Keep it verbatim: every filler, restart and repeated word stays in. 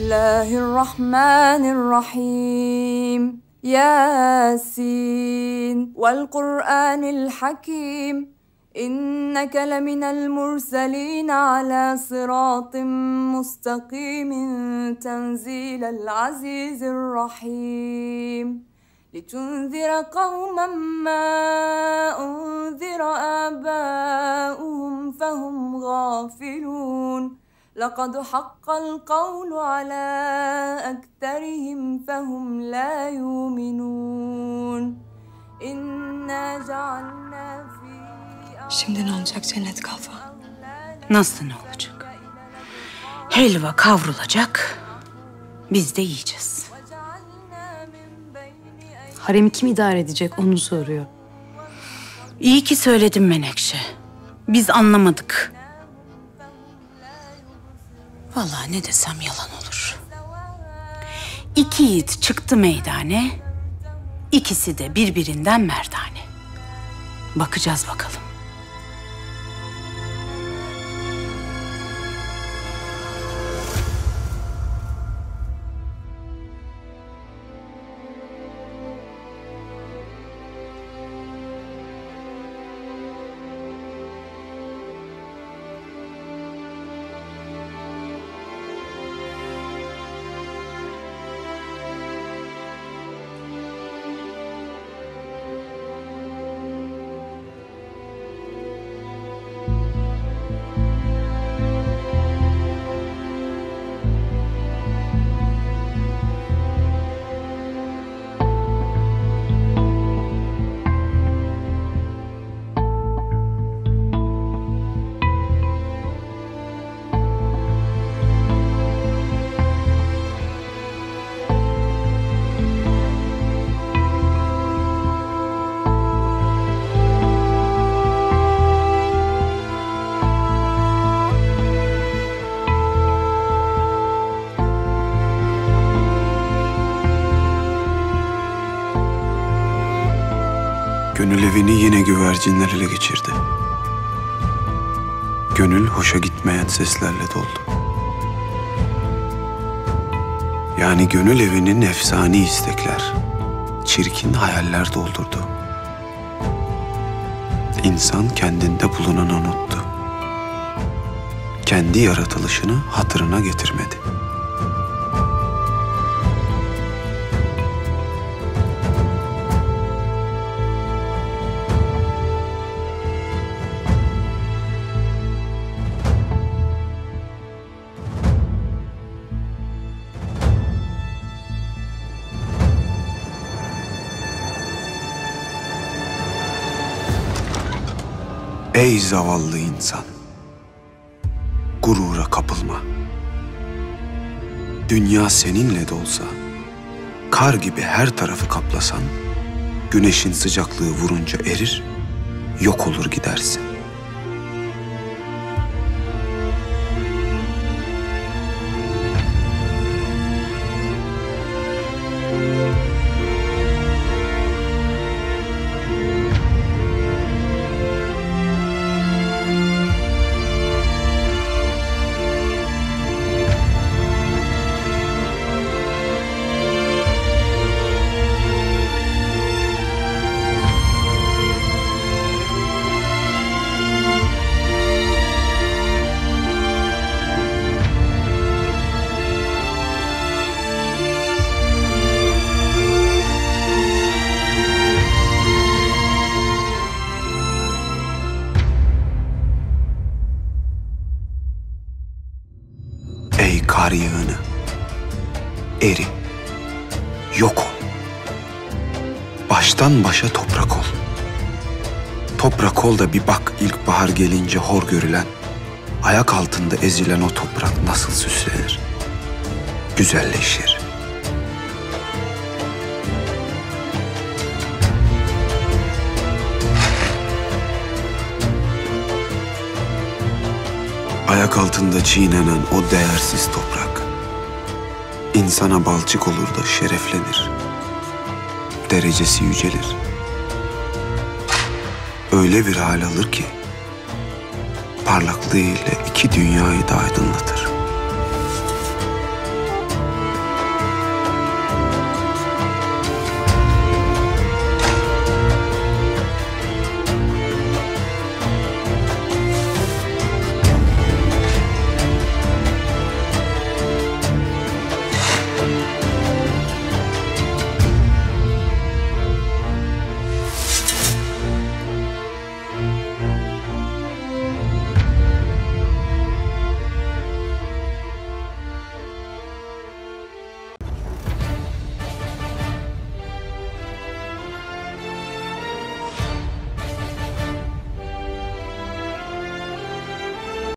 Bismillahirrahmanirrahim. Yasin. Vel Kur'anil Hakim. İnneke leminel murselin ala sıratın mustakimin tenzilel azizirrahim. Litunzira kavmen ma unzira abâuhum fehum gafilun. لقد حق القول على أكثرهم فهم لا يؤمنون إنا جعلنا في Şimdi ne olacak cennet kalfa? Nasıl ne olacak? Helva kavrulacak, biz de yiyeceğiz. Haremi kim idare edecek onu soruyor. İyi ki söyledim Menekşe. Biz anlamadık. Vallahi ne desem yalan olur. İki yiğit çıktı meydane, ikisi de birbirinden merdane. Bakacağız bakalım. Gönül evini yine güvercinler ele geçirdi. Gönül hoşa gitmeyen seslerle doldu. Yani gönül evinin efsane istekler, çirkin hayaller doldurdu. İnsan kendinde bulunanı unuttu. Kendi yaratılışını hatırına getirmedi. Ey zavallı insan, gurura kapılma. Dünya seninle de olsa, kar gibi her tarafı kaplasan, güneşin sıcaklığı vurunca erir, yok olur gidersin. Ey kar yağını, eri, yok ol. Baştan başa toprak ol. Toprak ol da bir bak ilkbahar gelince hor görülen, ayak altında ezilen o toprak nasıl süslenir, güzelleşir. Ayak altında çiğnenen o değersiz toprak, insana balçık olur da şereflenir, derecesi yücelir. Öyle bir hal alır ki, parlaklığıyla iki dünyayı da aydınlatır.